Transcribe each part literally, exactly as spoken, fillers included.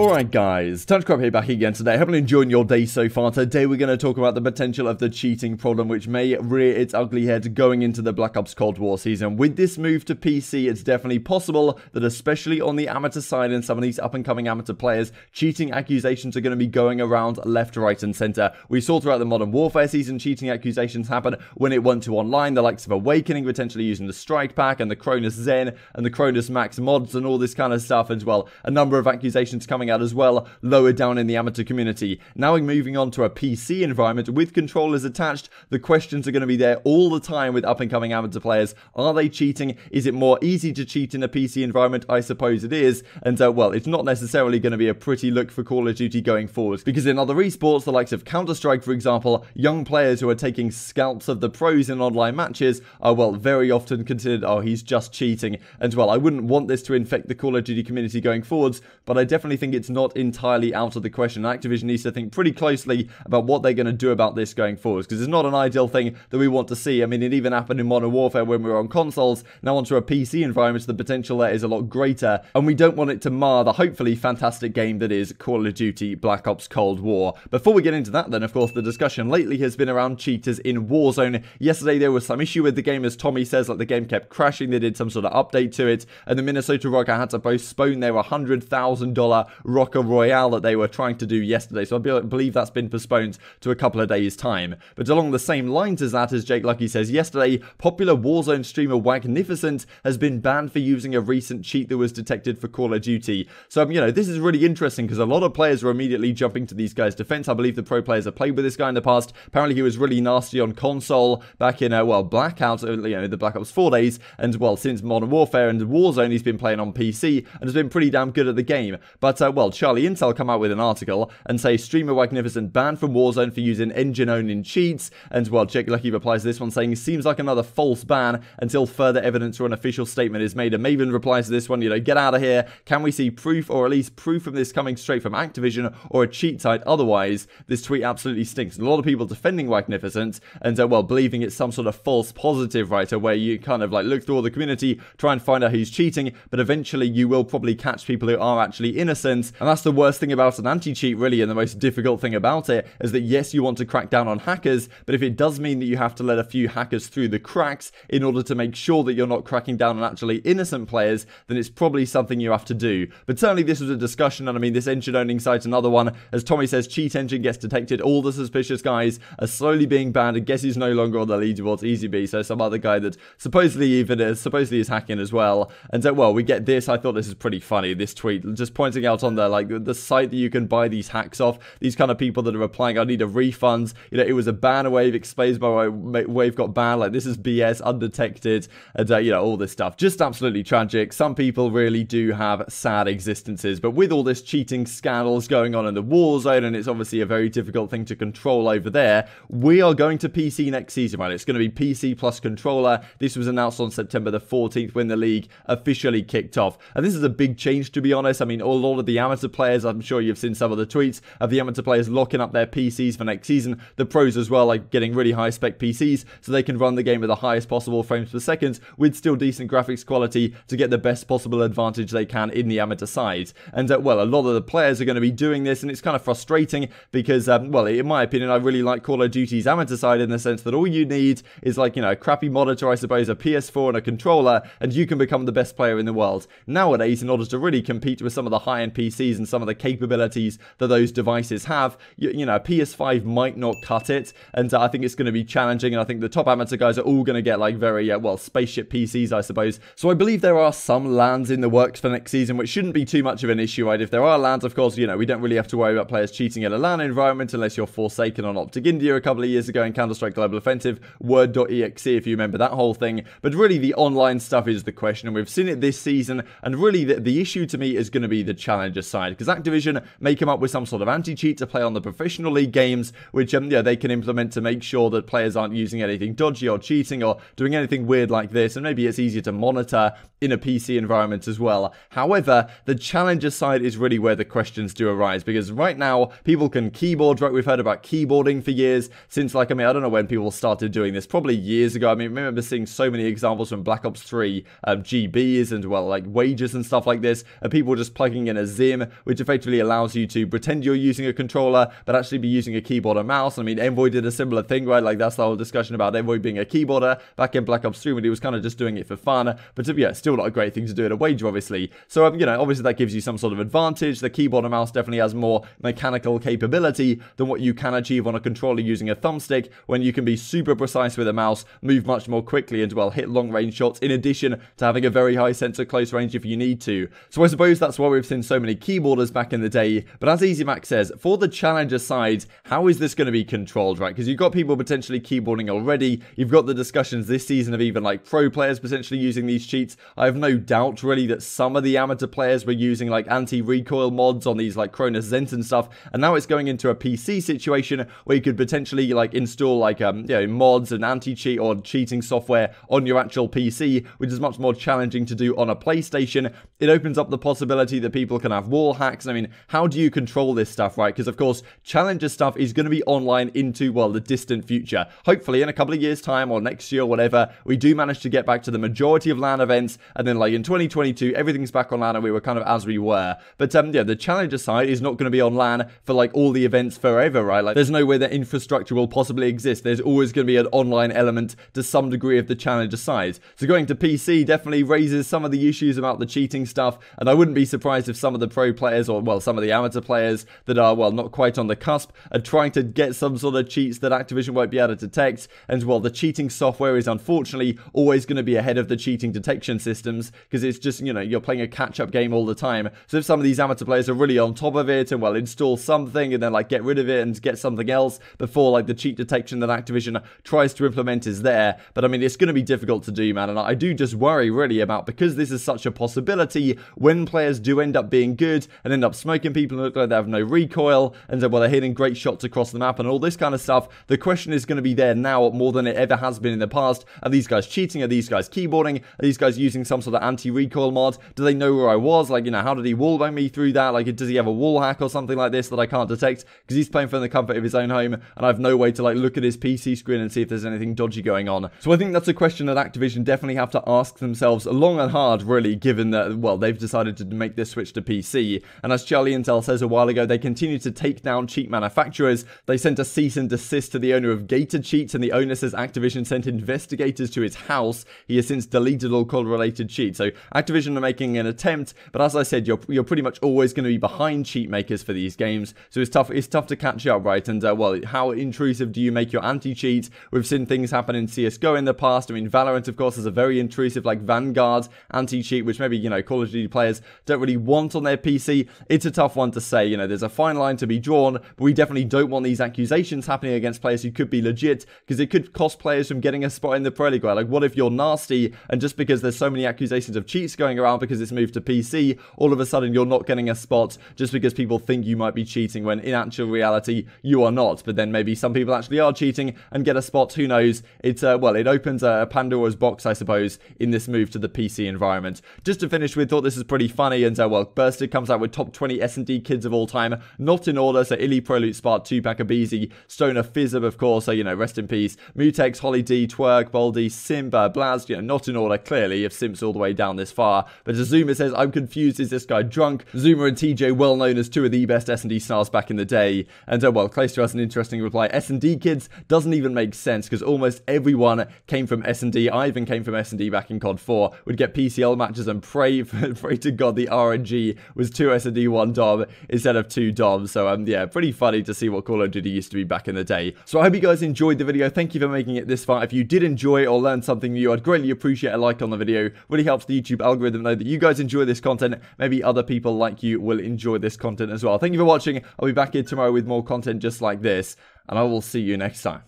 Alright guys, TacticalRab here back again today. Hope you're enjoying your day so far. Today we're going to talk about the potential of the cheating problem which may rear its ugly head going into the Black Ops Cold War season. With this move to P C, it's definitely possible that especially on the amateur side and some of these up and coming amateur players, cheating accusations are going to be going around left, right and centre. We saw throughout the Modern Warfare season cheating accusations happen when it went to online, the likes of Awakening potentially using the Strike Pack and the Cronus Zen and the Cronus Max mods and all this kind of stuff as well. A number of accusations coming out as well lower down in the amateur community. Now we're moving on to a P C environment with controllers attached. The questions are going to be there all the time with up and coming amateur players. Are they cheating? Is it more easy to cheat in a P C environment? I suppose it is, and uh, well, it's not necessarily going to be a pretty look for Call of Duty going forward, because in other esports, the likes of Counter-Strike for example, young players who are taking scalps of the pros in online matches are well very often considered, oh, he's just cheating. And well, I wouldn't want this to infect the Call of Duty community going forwards, but I definitely think it's It's not entirely out of the question. Activision needs to think pretty closely about what they're going to do about this going forwards, because it's not an ideal thing that we want to see. I mean, it even happened in Modern Warfare when we were on consoles. Now onto a P C environment, the potential there is a lot greater, and we don't want it to mar the hopefully fantastic game that is Call of Duty Black Ops Cold War. Before we get into that then, of course, the discussion lately has been around cheaters in Warzone. Yesterday there was some issue with the game, as Tommy says, like the game kept crashing. They did some sort of update to it, and the Minnesota Rocket had to postpone their one hundred thousand dollar Rocker Royale that they were trying to do yesterday, so I be believe that's been postponed to a couple of days time. But along the same lines as that, as Jake Lucky says yesterday, popular Warzone streamer Wagnificent has been banned for using a recent cheat that was detected for Call of Duty. So um, you know, this is really interesting because a lot of players are immediately jumping to these guys' defense. I believe the pro players have played with this guy in the past. Apparently he was really nasty on console back in uh, well, Blackout, you know, the Black Ops four days, and well, since Modern Warfare and Warzone he's been playing on P C and has been pretty damn good at the game. But uh, well, Charlie Intel come out with an article and say streamer Wagnificent banned from Warzone for using engine-owning cheats. And well, Jake Lucky replies to this one saying, seems like another false ban until further evidence or an official statement is made. And Maven replies to this one, you know, get out of here. Can we see proof, or at least proof of this coming straight from Activision or a cheat site? Otherwise, this tweet absolutely stinks. And a lot of people defending Wagnificent and uh, well, believing it's some sort of false positive, right? Where you kind of like look through all the community, try and find out who's cheating, but eventually you will probably catch people who are actually innocent. And that's the worst thing about an anti-cheat, really, and the most difficult thing about it, is that yes, you want to crack down on hackers, but if it does mean that you have to let a few hackers through the cracks in order to make sure that you're not cracking down on actually innocent players, then it's probably something you have to do. But certainly this was a discussion, and I mean, this engine-owning site's another one. As Tommy says, Cheat Engine gets detected, all the suspicious guys are slowly being banned, and guess who's no longer on the leaderboards? Easy B, so some other guy that supposedly even is, supposedly is hacking as well. And so, well, we get this. I thought this is pretty funny, this tweet, just pointing out on on there, like the site that you can buy these hacks off, these kind of people that are replying, I need a refund, you know, it was a ban, Wave explains by why Wave got banned, like this is B S, undetected, and uh, you know, all this stuff, just absolutely tragic. Some people really do have sad existences. But with all this cheating scandals going on in the war zone, and it's obviously a very difficult thing to control over there, we are going to P C next season, right? It's going to be P C plus controller. This was announced on September the fourteenth when the league officially kicked off, and this is a big change, to be honest. I mean, a lot of the amateur players, I'm sure you've seen some of the tweets of the amateur players locking up their P Cs for next season. The pros as well, like getting really high spec P Cs so they can run the game at the highest possible frames per second with still decent graphics quality to get the best possible advantage they can in the amateur side. And uh, well, a lot of the players are going to be doing this, and it's kind of frustrating because, um, well, in my opinion, I really like Call of Duty's amateur side in the sense that all you need is, like, you know, a crappy monitor, I suppose, a P S four and a controller, and you can become the best player in the world. Nowadays, in order to really compete with some of the high-end P Cs and some of the capabilities that those devices have, you, you know, P S five might not cut it, and uh, I think it's going to be challenging, and I think the top amateur guys are all going to get, like, very, uh, well, spaceship P Cs, I suppose. So I believe there are some lands in the works for next season, which shouldn't be too much of an issue, right? If there are lands, of course, you know, we don't really have to worry about players cheating in a LAN environment unless you're Forsaken on Optic India a couple of years ago in Counter-Strike Global Offensive, Word dot E X E, if you remember that whole thing. But really, the online stuff is the question, and we've seen it this season, and really, the, the issue to me is going to be the challenge. decide, because Activision may come up with some sort of anti-cheat to play on the professional league games, which um, yeah, they can implement to make sure that players aren't using anything dodgy or cheating or doing anything weird like this, and maybe it's easier to monitor in a P C environment as well. However, the challenger side is really where the questions do arise, because right now people can keyboard, right? We've heard about keyboarding for years, since like, I mean, I don't know when people started doing this, probably years ago. I mean, I remember seeing so many examples from Black Ops three, um, G Bs and, well, like wages and stuff like this, and people just plugging in a Zim, which effectively allows you to pretend you're using a controller, but actually be using a keyboard and mouse. I mean, Envoy did a similar thing, right? Like, that's the whole discussion about Envoy being a keyboarder back in Black Ops three, when he was kind of just doing it for fun, but yeah, still not a great thing to do at a wager, obviously. So, um, you know, obviously that gives you some sort of advantage. The keyboard and mouse definitely has more mechanical capability than what you can achieve on a controller using a thumbstick, when you can be super precise with a mouse, move much more quickly, and, well, hit long-range shots, in addition to having a very high sense of close range if you need to. So I suppose that's why we've seen so many keyboarders back in the day. But as Easy Mac says, for the challenger side, how is this going to be controlled, right? Because you've got people potentially keyboarding already, you've got the discussions this season of even like pro players potentially using these cheats. I have no doubt really that some of the amateur players were using like anti-recoil mods on these like Cronus Zen and stuff, and now it's going into a P C situation where you could potentially like install like um you know mods and anti-cheat or cheating software on your actual P C, which is much more challenging to do on a PlayStation. It opens up the possibility that people can have wall hacks. I mean, how do you control this stuff, right? Because of course challenger stuff is going to be online into, well, the distant future. Hopefully in a couple of years time or next year or whatever, we do manage to get back to the majority of LAN events, and then like in twenty twenty-two everything's back on LAN and we were kind of as we were. But um yeah, the challenger side is not going to be on LAN for like all the events forever, right? Like there's no way that infrastructure will possibly exist. There's always going to be an online element to some degree of the challenger side. So going to P C definitely raises some of the issues about the cheating stuff, and I wouldn't be surprised if some of the pro players, or well, some of the amateur players that are, well, not quite on the cusp, are trying to get some sort of cheats that Activision won't be able to detect. And well, the cheating software is unfortunately always going to be ahead of the cheating detection systems, because it's just, you know, you're playing a catch-up game all the time. So if some of these amateur players are really on top of it, and well, install something and then like get rid of it and get something else before like the cheat detection that Activision tries to implement is there. But I mean, it's going to be difficult to do, man, and I do just worry really about, because this is such a possibility, when players do end up being good and end up smoking people and look like they have no recoil, and so, well, they're hitting great shots across the map and all this kind of stuff, the question is going to be there now more than it ever has been in the past. Are these guys cheating? Are these guys keyboarding? Are these guys using some sort of anti-recoil mod? Do they know where I was? Like, you know, how did he wallbang me through that? Like, does he have a wall hack or something like this that I can't detect? Because he's playing from the comfort of his own home, and I've no way to like look at his P C screen and see if there's anything dodgy going on. So I think that's a question that Activision definitely have to ask themselves long and hard really, given that, well, they've decided to make this switch to P C. And as Charlie Intel says a while ago, they continue to take down cheat manufacturers. They sent a cease and desist to the owner of Gated Cheats, and the owner says Activision sent investigators to his house. He has since deleted all call-related cheats. So Activision are making an attempt, but as I said, you're, you're pretty much always going to be behind cheat makers for these games, so it's tough it's tough to catch up, right? And uh, well, how intrusive do you make your anti-cheat? We've seen things happen in C S G O in the past. I mean, Valorant of course is a very intrusive like Vanguard anti-cheat, which maybe, you know, Call of Duty players don't really want on their P C. It's a tough one to say, you know, there's a fine line to be drawn, but we definitely don't want these accusations happening against players who could be legit, because it could cost players from getting a spot in the Pro League, right? Like, what if you're nasty, and just because there's so many accusations of cheats going around because it's moved to P C, all of a sudden you're not getting a spot just because people think you might be cheating, when in actual reality you are not. But then maybe some people actually are cheating and get a spot, who knows? It's uh, well, it opens a Pandora's box, I suppose, in this move to the P C environment. Just to finish with, thought this is pretty funny, and uh, well, Bursted comes out with top twenty S and D kids of all time, not in order, so Illy, Prolute, Spart, Tupac, Abizi, Stoner, Fizzub of course, so, you know, rest in peace, Mutex, Holly D, Twerk, Baldi, Simp, uh, Blaz, you know, not in order clearly if Simp's all the way down this far. But Azuma says, I'm confused, is this guy drunk? Azuma and T J well known as two of the best S and D stars back in the day. And uh, well, Clayster has an interesting reply. S and D kids doesn't even make sense, because almost everyone came from S and D. I even came from S and D back in C O D four. Would get P C L matches and pray for, pray to God the R N G was two S and D, one Dom instead of two Doms. So um, yeah, pretty funny to see what Call of Duty used to be back in the day. So I hope you guys enjoyed the video. Thank you for making it this far. If you did enjoy or learn something new, I'd greatly appreciate a like on the video. Really helps the YouTube algorithm know that you guys enjoy this content. Maybe other people like you will enjoy this content as well. Thank you for watching. I'll be back here tomorrow with more content just like this, and I will see you next time.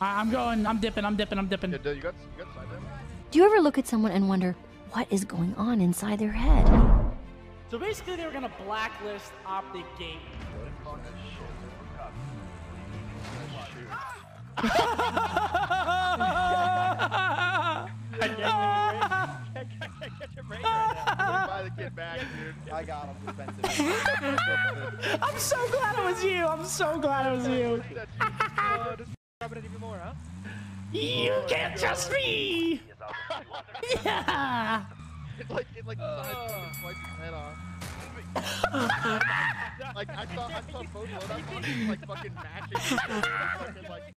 I'm going. I'm dipping. I'm dipping. I'm dipping. Yeah, you got, you got side there. Do you ever look at someone and wonder what is going on inside their head? So basically they were gonna blacklist Optic Game. I can't catch a break right now. Buy the kid back, dude. I got him defensively. I'm so glad it was you. I'm so glad it was you. uh, just rubbing it even more, huh? You oh, can't trust me! Yeah! It's like, it's like, uh, it's like his head off. Like, I saw, I saw both loadouts, like, fucking mashing. Like,